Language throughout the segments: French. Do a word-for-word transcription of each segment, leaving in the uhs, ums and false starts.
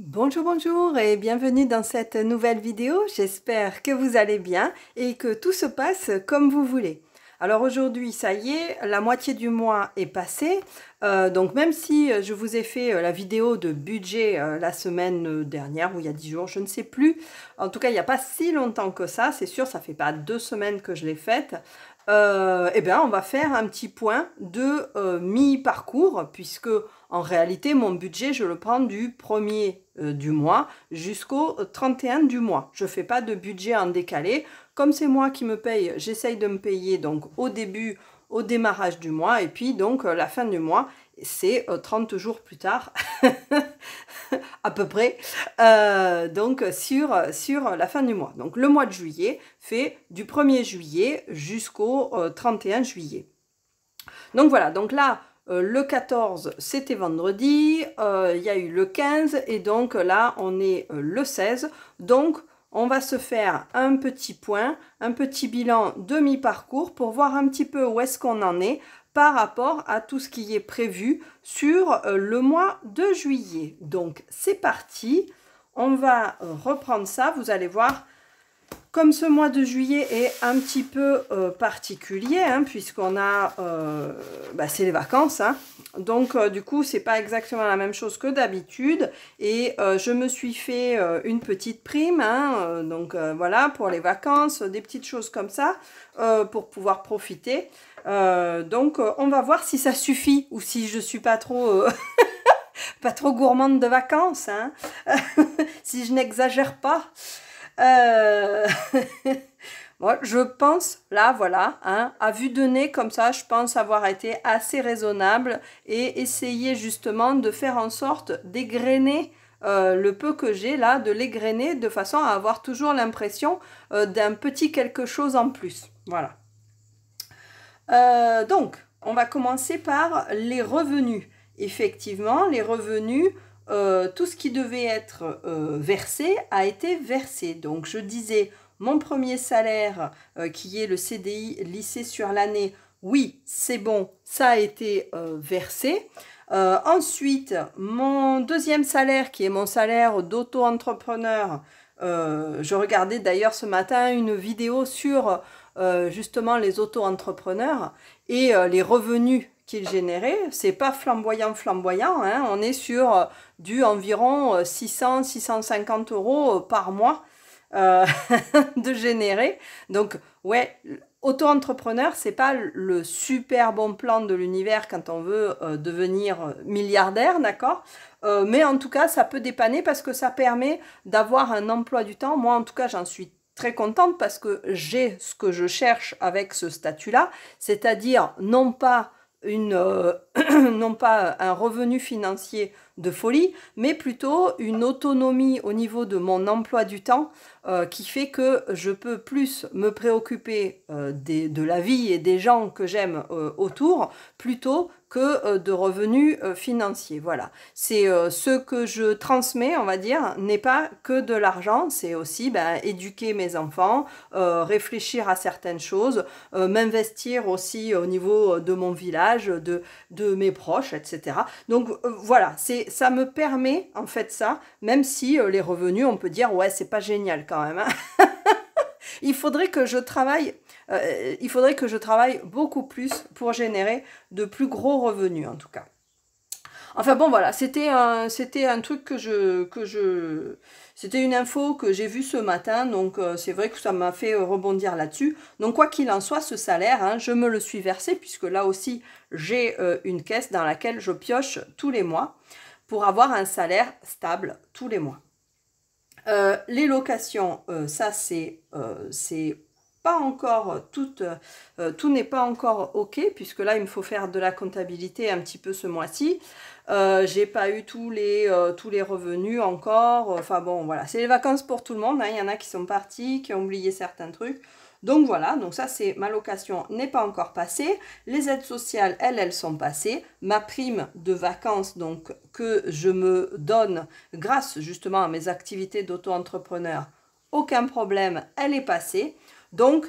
Bonjour, bonjour et bienvenue dans cette nouvelle vidéo. J'espère que vous allez bien et que tout se passe comme vous voulez. Alors aujourd'hui, ça y est, la moitié du mois est passée. Euh, donc même si je vous ai fait la vidéo de budget euh, la semaine dernière ou il y a dix jours, je ne sais plus. En tout cas, il n'y a pas si longtemps que ça. C'est sûr, ça fait pas deux semaines que je l'ai faite. Euh, eh bien, on va faire un petit point de euh, mi-parcours puisque en réalité, mon budget, je le prends du premier euh, du mois jusqu'au trente et un du mois. Je ne fais pas de budget en décalé. Comme c'est moi qui me paye, j'essaye de me payer donc au début, au démarrage du mois. Et puis donc, euh, la fin du mois, c'est euh, trente jours plus tard, à peu près, euh, donc sur, sur la fin du mois. Donc, le mois de juillet fait du premier juillet jusqu'au euh, trente et un juillet. Donc, voilà. Donc là, Euh, le quatorze, c'était vendredi, euh, il y a eu le quinze et donc là, on est euh, le seize. Donc, on va se faire un petit point, un petit bilan demi-parcours pour voir un petit peu où est-ce qu'on en est par rapport à tout ce qui est prévu sur euh, le mois de juillet. Donc, c'est parti. On va euh, reprendre ça. Vous allez voir, comme ce mois de juillet est un petit peu euh, particulier, hein, puisqu'on a, euh, bah, c'est les vacances, hein. Donc euh, du coup c'est pas exactement la même chose que d'habitude et euh, je me suis fait euh, une petite prime, hein, euh, donc euh, voilà pour les vacances, des petites choses comme ça euh, pour pouvoir profiter. Euh, donc euh, on va voir si ça suffit ou si je suis pas trop, euh, pas trop gourmande de vacances, hein, si je n'exagère pas. Euh... Moi, je pense, là, voilà, hein, à vue de nez, comme ça, je pense avoir été assez raisonnable et essayer justement de faire en sorte d'égrener euh, le peu que j'ai là, de l'égrener de façon à avoir toujours l'impression euh, d'un petit quelque chose en plus. Voilà. Euh, donc, on va commencer par les revenus. Effectivement, les revenus... Euh, tout ce qui devait être euh, versé a été versé. Donc, je disais, mon premier salaire, euh, qui est le C D I lissé sur l'année, oui, c'est bon, ça a été euh, versé. Euh, ensuite, mon deuxième salaire, qui est mon salaire d'auto-entrepreneur, euh, je regardais d'ailleurs ce matin une vidéo sur euh, justement les auto-entrepreneurs et euh, les revenus qu'il générait. C'est pas flamboyant flamboyant, hein. On est sur du environ six cents six cent cinquante euros par mois euh, de générer. Donc ouais, auto-entrepreneur, c'est pas le super bon plan de l'univers quand on veut euh, devenir milliardaire, d'accord, euh, mais en tout cas ça peut dépanner parce que ça permet d'avoir un emploi du temps. Moi en tout cas j'en suis très contente parce que j'ai ce que je cherche avec ce statut là, c'est à dire non pas Une, euh, non pas un revenu financier de folie, mais plutôt une autonomie au niveau de mon emploi du temps euh, qui fait que je peux plus me préoccuper euh, des, de la vie et des gens que j'aime euh, autour plutôt que euh, de revenus euh, financiers. Voilà, c'est euh, ce que je transmets, on va dire, n'est pas que de l'argent, c'est aussi ben, éduquer mes enfants, euh, réfléchir à certaines choses, euh, m'investir aussi au niveau de mon village, de, de mes proches, et cetera. Donc euh, voilà, c'est, ça me permet en fait ça, même si euh, les revenus, on peut dire ouais c'est pas génial quand même, hein. Il faudrait que je travaille euh, il faudrait que je travaille beaucoup plus pour générer de plus gros revenus en tout cas. Enfin bon voilà, c'était un, c'était un truc que je, que je c'était une info que j'ai vue ce matin, donc euh, c'est vrai que ça m'a fait rebondir là-dessus. Donc quoi qu'il en soit, ce salaire, hein, je me le suis versé puisque là aussi j'ai euh, une caisse dans laquelle je pioche tous les mois pour avoir un salaire stable tous les mois. Euh, les locations, euh, ça c'est... Euh, encore tout, euh, tout n'est pas encore ok puisque là il me faut faire de la comptabilité un petit peu ce mois-ci. Euh, j'ai pas eu tous les euh, tous les revenus encore, enfin bon voilà, c'est les vacances pour tout le monde, hein. Il y en a qui sont partis, qui ont oublié certains trucs, donc voilà. Donc ça c'est, ma location n'est pas encore passée, les aides sociales elles elles sont passées, ma prime de vacances donc que je me donne grâce justement à mes activités d'auto-entrepreneur, aucun problème, elle est passée. Donc,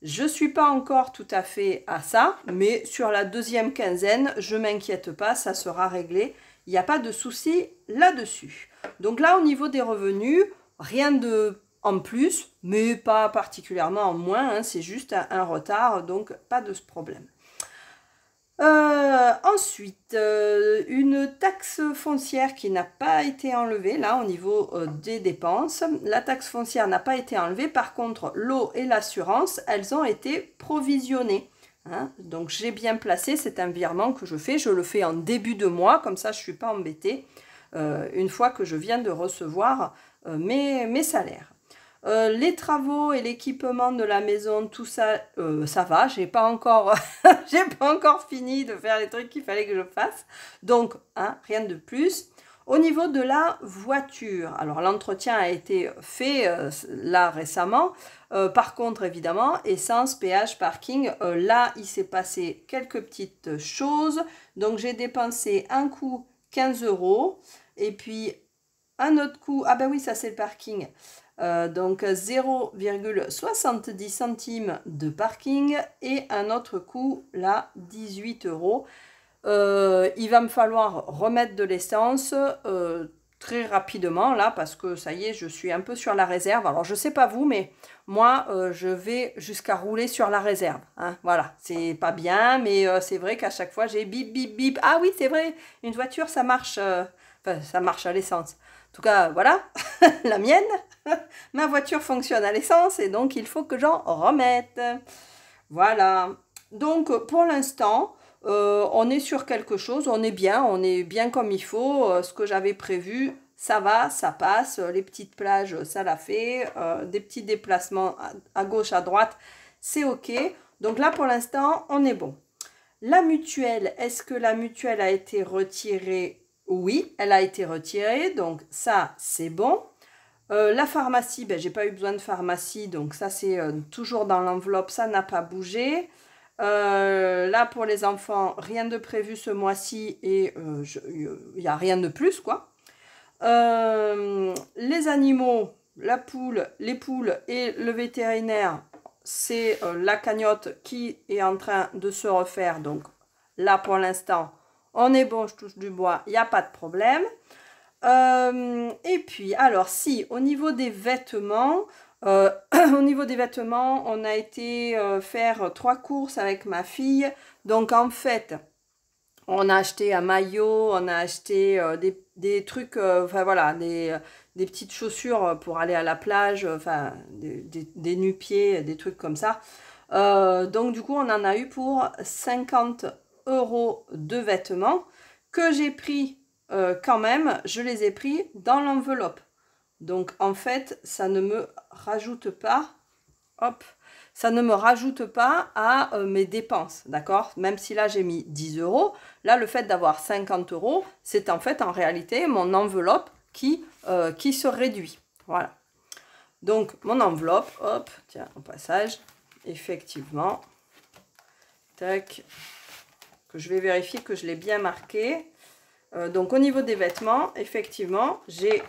je ne suis pas encore tout à fait à ça, mais sur la deuxième quinzaine, je ne m'inquiète pas, ça sera réglé. Il n'y a pas de souci là-dessus. Donc là, au niveau des revenus, rien de en plus, mais pas particulièrement en moins, hein, c'est juste un, un retard, donc pas de ce problème. Euh, ensuite, euh, une taxe foncière qui n'a pas été enlevée, là, au niveau euh, des dépenses. La taxe foncière n'a pas été enlevée, par contre, l'eau et l'assurance, elles ont été provisionnées. Hein, donc j'ai bien placé, c'est un virement que je fais, je le fais en début de mois, comme ça je ne suis pas embêtée euh, une fois que je viens de recevoir euh, mes, mes salaires. Euh, les travaux et l'équipement de la maison, tout ça, euh, ça va, j'ai pas encore, j'ai pas encore fini de faire les trucs qu'il fallait que je fasse, donc hein, rien de plus. Au niveau de la voiture, alors l'entretien a été fait euh, là récemment, euh, par contre évidemment, essence, péage, parking, euh, là il s'est passé quelques petites choses, donc j'ai dépensé un coup quinze euros, et puis un autre coup, ah ben oui ça c'est le parking, euh, donc zéro virgule soixante-dix centimes de parking, et un autre coup là dix-huit euros. Euh, il va me falloir remettre de l'essence euh, très rapidement là parce que ça y est, je suis un peu sur la réserve. Alors je sais pas vous, mais moi euh, je vais jusqu'à rouler sur la réserve. Hein. Voilà, c'est pas bien, mais euh, c'est vrai qu'à chaque fois j'ai bip bip bip. Ah oui, c'est vrai, une voiture ça marche, euh, enfin, ça marche à l'essence. En tout cas, voilà, la mienne, ma voiture fonctionne à l'essence et donc il faut que j'en remette. Voilà. Donc pour l'instant. Euh, on est sur quelque chose, on est bien, on est bien comme il faut, euh, ce que j'avais prévu, ça va, ça passe, les petites plages, ça l'a fait, euh, des petits déplacements à, à gauche, à droite, c'est ok. Donc là, pour l'instant, on est bon. La mutuelle, est-ce que la mutuelle a été retirée? Oui, elle a été retirée, donc ça, c'est bon. Euh, la pharmacie, ben, j'ai pas eu besoin de pharmacie, donc ça, c'est euh, toujours dans l'enveloppe, ça n'a pas bougé. Euh, là pour les enfants, rien de prévu ce mois-ci et il euh, n'y a rien de plus quoi. Euh, les animaux, la poule, les poules et le vétérinaire, c'est euh, la cagnotte qui est en train de se refaire. Donc là pour l'instant, on est bon, je touche du bois, il n'y a pas de problème. Euh, et puis alors si au niveau des vêtements... Euh, au niveau des vêtements, on a été euh, faire trois courses avec ma fille. Donc, en fait, on a acheté un maillot, on a acheté euh, des, des trucs, euh, enfin voilà, des, des petites chaussures pour aller à la plage, euh, enfin des, des, des nu-pieds, des trucs comme ça. Euh, donc, du coup, on en a eu pour cinquante euros de vêtements que j'ai pris euh, quand même. Je les ai pris dans l'enveloppe. Donc, en fait, ça ne me rajoute pas, hop, ça ne me rajoute pas à euh, mes dépenses, d'accord? Même si là, j'ai mis dix euros, là, le fait d'avoir cinquante euros, c'est en fait, en réalité, mon enveloppe qui, euh, qui se réduit, voilà. Donc, mon enveloppe, hop, tiens, au passage, effectivement, tac, que je vais vérifier que je l'ai bien marqué. Euh, donc, au niveau des vêtements, effectivement, j'ai...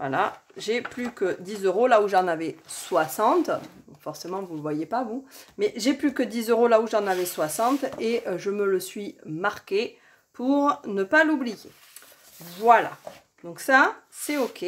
Voilà, j'ai plus que dix euros là où j'en avais soixante. Forcément, vous ne voyez pas, vous. Mais j'ai plus que dix euros là où j'en avais soixante et je me le suis marqué pour ne pas l'oublier. Voilà, donc ça, c'est ok.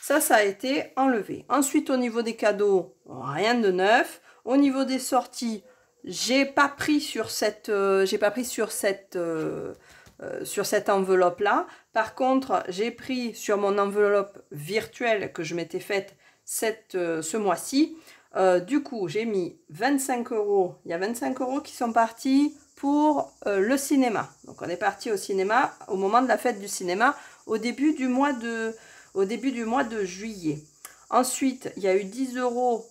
Ça, ça a été enlevé. Ensuite, au niveau des cadeaux, rien de neuf. Au niveau des sorties, j'ai pas pris sur cette... Euh, j'ai pas pris sur cette... Euh, Euh, sur cette enveloppe là. Par contre, j'ai pris sur mon enveloppe virtuelle que je m'étais faite cette, euh, ce mois-ci. Euh, du coup, j'ai mis vingt-cinq euros. Il y a vingt-cinq euros qui sont partis pour euh, le cinéma. Donc, on est parti au cinéma au moment de la fête du cinéma au début du mois de, au début du mois de juillet. Ensuite, il y a eu dix euros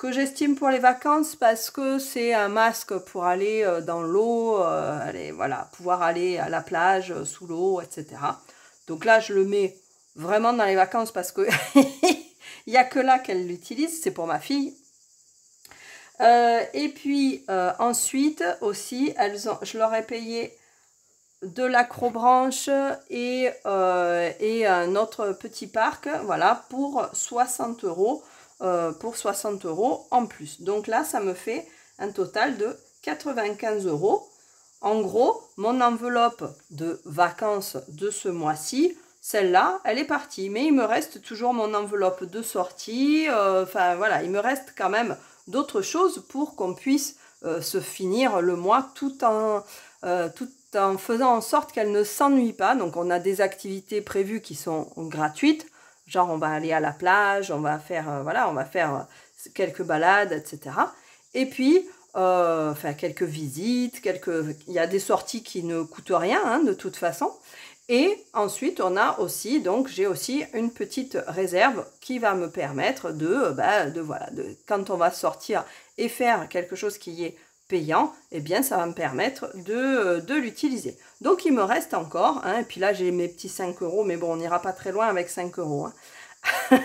que j'estime pour les vacances parce que c'est un masque pour aller dans l'eau, euh, aller, voilà, pouvoir aller à la plage, euh, sous l'eau, et cetera. Donc là, je le mets vraiment dans les vacances parce que il n'y a que là qu'elle l'utilise, c'est pour ma fille. Euh, et puis euh, ensuite aussi, elles ont, je leur ai payé de l'acrobranche et, euh, et un autre petit parc, voilà, pour soixante euros. Euh, pour soixante euros en plus. Donc là, ça me fait un total de quatre-vingt-quinze euros. En gros, mon enveloppe de vacances de ce mois-ci, Celle-là, elle est partie, mais il me reste toujours mon enveloppe de sortie. Euh, enfin voilà, il me reste quand même d'autres choses pour qu'on puisse euh, se finir le mois tout en, euh, tout en faisant en sorte qu'elle ne s'ennuie pas. Donc on a des activités prévues qui sont gratuites, genre on va aller à la plage, on va faire, euh, voilà, on va faire quelques balades, et cetera. Et puis, euh, enfin quelques visites, quelques... il y a des sorties qui ne coûtent rien hein, de toute façon. Et ensuite, on a aussi, donc j'ai aussi une petite réserve qui va me permettre de, bah, de voilà, de, quand on va sortir et faire quelque chose qui est payant, eh bien ça va me permettre de, de l'utiliser. Donc il me reste encore, hein, et puis là j'ai mes petits cinq euros, mais bon, on n'ira pas très loin avec cinq euros. Hein.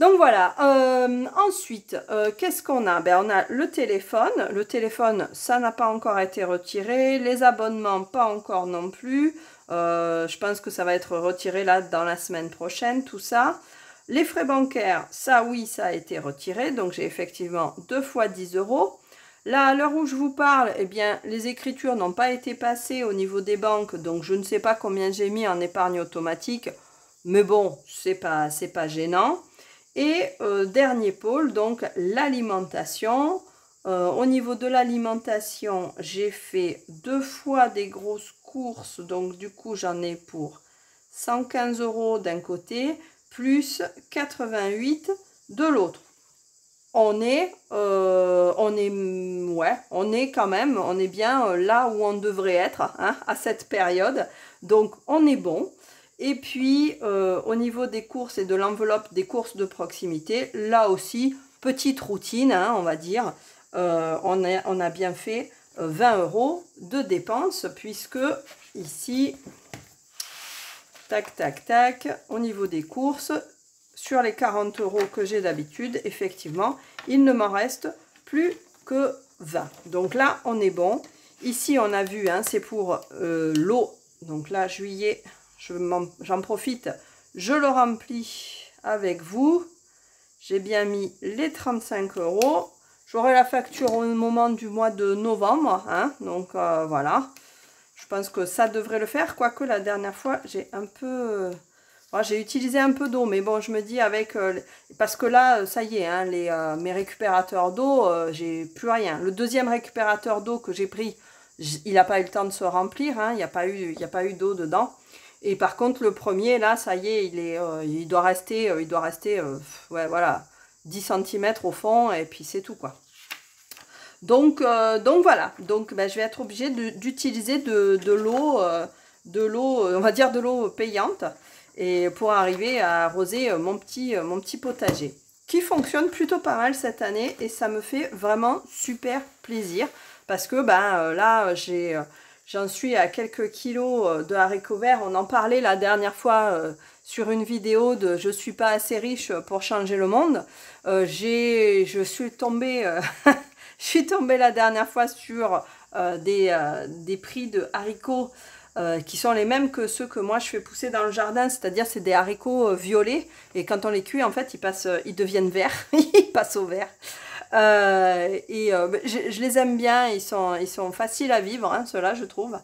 Donc voilà, euh, ensuite, euh, qu'est-ce qu'on a? Ben, on a le téléphone. Le téléphone, ça n'a pas encore été retiré. Les abonnements, pas encore non plus. Euh, je pense que ça va être retiré là dans la semaine prochaine, tout ça. Les frais bancaires, ça oui, ça a été retiré. Donc j'ai effectivement deux fois dix euros. Là, à l'heure où je vous parle, eh bien, les écritures n'ont pas été passées au niveau des banques. Donc je ne sais pas combien j'ai mis en épargne automatique. Mais bon, c'est pas, c'est pas gênant. Et euh, dernier pôle, donc l'alimentation. Euh, au niveau de l'alimentation, j'ai fait deux fois des grosses courses. Donc du coup, j'en ai pour cent quinze euros d'un côté, plus quatre-vingt-huit de l'autre. On est, euh, on est, ouais, on est quand même, on est bien là où on devrait être hein, à cette période. Donc on est bon. Et puis, euh, au niveau des courses et de l'enveloppe des courses de proximité, là aussi, petite routine, hein, on va dire. Euh, on, a, on a bien fait vingt euros de dépenses, puisque ici, tac, tac, tac, au niveau des courses, sur les quarante euros que j'ai d'habitude, effectivement, il ne m'en reste plus que vingt. Donc là, on est bon. Ici, on a vu, hein, c'est pour euh, l'eau. Donc là, juillet... J'en profite, je le remplis avec vous. J'ai bien mis les trente-cinq euros. J'aurai la facture au moment du mois de novembre. Hein, donc euh, voilà, je pense que ça devrait le faire. Quoique la dernière fois, j'ai un peu... Bon, j'ai utilisé un peu d'eau, mais bon, je me dis avec... Euh, parce que là, ça y est, hein, les, euh, mes récupérateurs d'eau, euh, j'ai plus rien. Le deuxième récupérateur d'eau que j'ai pris, il n'a pas eu le temps de se remplir. Hein, il n'y a pas eu, eu d'eau dedans. Et par contre, le premier, là, ça y est, il, est, euh, il doit rester, euh, il doit rester euh, ouais, voilà, dix centimètres au fond, et puis c'est tout, quoi. Donc, euh, donc voilà, donc, ben, je vais être obligée d'utiliser de, de, de l'eau, euh, on va dire de l'eau payante, et pour arriver à arroser mon petit, mon petit potager, qui fonctionne plutôt pas mal cette année, et ça me fait vraiment super plaisir, parce que ben, là, j'ai... J'en suis à quelques kilos de haricots verts. On en parlait la dernière fois euh, sur une vidéo de « Je ne suis pas assez riche pour changer le monde euh, ». Je suis tombée, euh, je suis tombée la dernière fois sur euh, des, euh, des prix de haricots euh, qui sont les mêmes que ceux que moi je fais pousser dans le jardin. C'est-à-dire c'est des haricots euh, violets. Et quand on les cuit, en fait, ils, passent, ils deviennent verts. Ils passent au vert. Euh, et euh, je, je les aime bien, ils sont, ils sont faciles à vivre, hein, ceux-là, je trouve.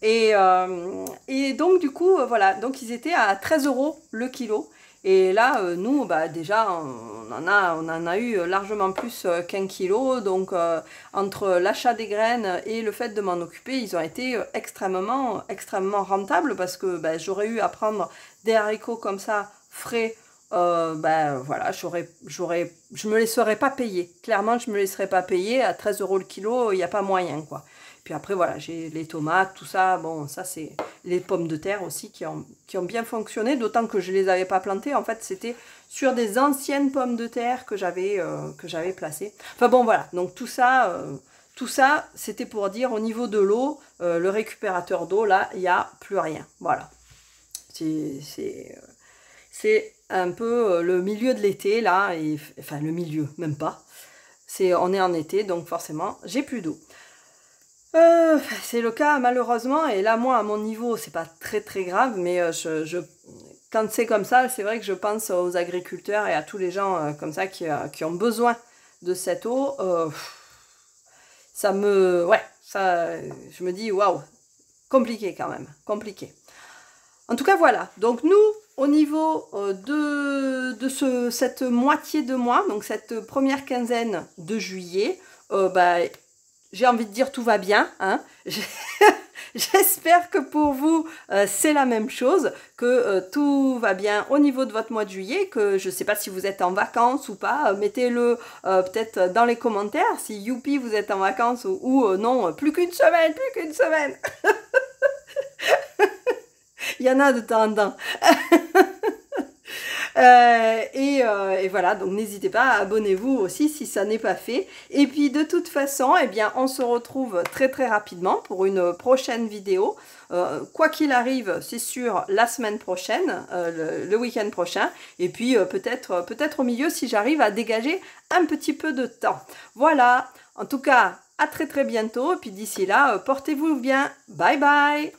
Et, euh, et donc, du coup, euh, voilà, donc ils étaient à treize euros le kilo. Et là, euh, nous, bah, déjà, on en a, on en a eu largement plus qu'un kilo. Donc, euh, entre l'achat des graines et le fait de m'en occuper, ils ont été extrêmement, extrêmement rentables parce que bah, j'aurais eu à prendre des haricots comme ça, frais, Euh, ben voilà, j'aurais, j'aurais, je me les serais pas payés. Clairement, je me les serais pas payés. À treize euros le kilo, il n'y a pas moyen, quoi. Puis après, voilà, j'ai les tomates, tout ça. Bon, ça, c'est les pommes de terre aussi qui ont, qui ont bien fonctionné. D'autant que je ne les avais pas plantées. En fait, c'était sur des anciennes pommes de terre que j'avais euh, que j'avais placées. Enfin bon, voilà. Donc, tout ça, euh, tout ça c'était pour dire, au niveau de l'eau, euh, le récupérateur d'eau, là, il n'y a plus rien. Voilà. C'est... c'est euh, c'est un peu le milieu de l'été là, et, enfin le milieu, même pas. C'est, on est en été, donc forcément, j'ai plus d'eau. Euh, c'est le cas malheureusement, et là moi à mon niveau, c'est pas très très grave, mais je, je, quand c'est comme ça, c'est vrai que je pense aux agriculteurs et à tous les gens euh, comme ça qui, euh, qui ont besoin de cette eau. Euh, ça me, ouais, ça, je me dis waouh, compliqué quand même, compliqué. En tout cas, voilà. Donc nous, au niveau de, de ce, cette moitié de mois, donc cette première quinzaine de juillet, euh, bah, j'ai envie de dire tout va bien, hein. J'espère que pour vous, euh, c'est la même chose, que euh, tout va bien au niveau de votre mois de juillet, que je ne sais pas si vous êtes en vacances ou pas, euh, mettez-le euh, peut-être dans les commentaires, si youpi vous êtes en vacances ou, ou euh, non, plus qu'une semaine, plus qu'une semaine. Il y en a de temps en temps. Euh, et, euh, et voilà, donc n'hésitez pas, abonnez-vous aussi si ça n'est pas fait. Et puis de toute façon, eh bien, on se retrouve très très rapidement pour une prochaine vidéo. Euh, quoi qu'il arrive, c'est sûr, la semaine prochaine, euh, le, le week-end prochain, et puis euh, peut-être peut-être au milieu si j'arrive à dégager un petit peu de temps. Voilà, en tout cas, à très très bientôt, et puis d'ici là, euh, portez-vous bien, bye bye.